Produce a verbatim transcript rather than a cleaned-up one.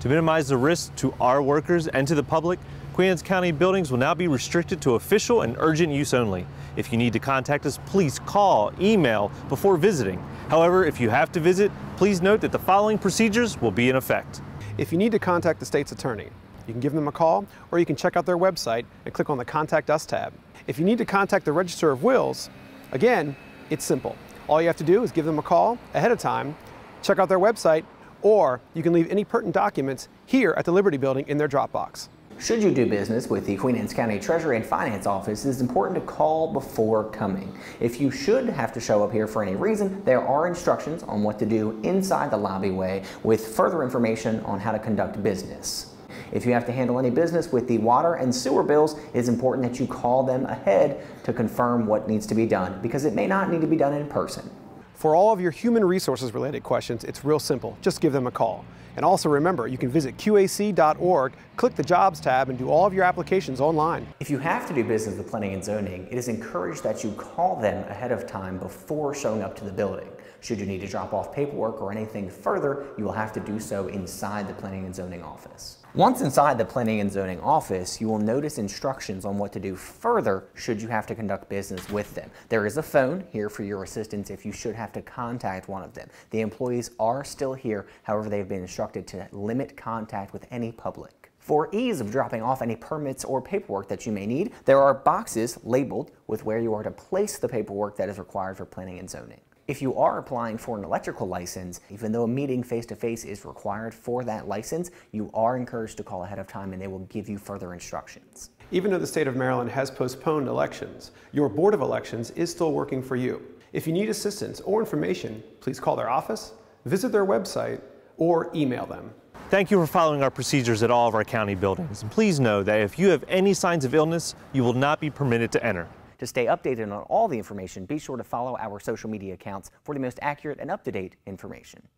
To minimize the risk to our workers and to the public, Queen Anne's County buildings will now be restricted to official and urgent use only. If you need to contact us, please call, email before visiting. However, if you have to visit, please note that the following procedures will be in effect. If you need to contact the state's attorney, you can give them a call, or you can check out their website and click on the Contact Us tab. If you need to contact the Register of Wills, again, it's simple. All you have to do is give them a call ahead of time, check out their website, or you can leave any pertinent documents here at the Liberty Building in their drop box. Should you do business with the Queen Anne's County Treasury and Finance Office, it is important to call before coming. If you should have to show up here for any reason, there are instructions on what to do inside the lobby way with further information on how to conduct business. If you have to handle any business with the water and sewer bills, it is important that you call them ahead to confirm what needs to be done, because it may not need to be done in person. For all of your human resources related questions, it's real simple. Just give them a call. And also remember, you can visit Q A C dot org, click the Jobs tab, and do all of your applications online. If you have to do business with planning and zoning, it is encouraged that you call them ahead of time before showing up to the building. Should you need to drop off paperwork or anything further, you will have to do so inside the planning and zoning office. Once inside the planning and zoning office, you will notice instructions on what to do further should you have to conduct business with them. There is a phone here for your assistance if you should have to contact one of them. The employees are still here, however they have been instructed to limit contact with any public. For ease of dropping off any permits or paperwork that you may need, there are boxes labeled with where you are to place the paperwork that is required for planning and zoning. If you are applying for an electrical license, even though a meeting face-to-face is required for that license, you are encouraged to call ahead of time and they will give you further instructions. Even though the state of Maryland has postponed elections, your Board of Elections is still working for you. If you need assistance or information, please call their office, visit their website, or email them. Thank you for following our procedures at all of our county buildings. And please know that if you have any signs of illness, you will not be permitted to enter. To stay updated on all the information, be sure to follow our social media accounts for the most accurate and up-to-date information.